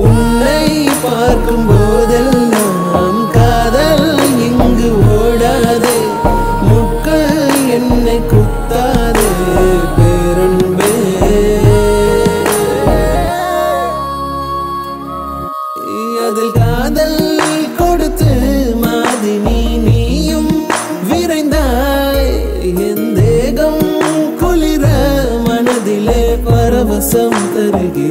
परवसम तरह